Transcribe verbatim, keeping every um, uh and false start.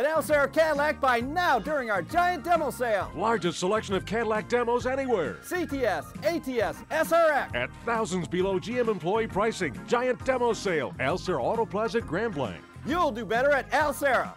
at Al Serra Cadillac by now during our giant demo sale. Largest selection of Cadillac demos anywhere. C T S, A T S, S R X. At thousands below G M employee pricing. Giant demo sale. Al Serra Auto Plaza Grand Blanc. You'll do better at Al Serra.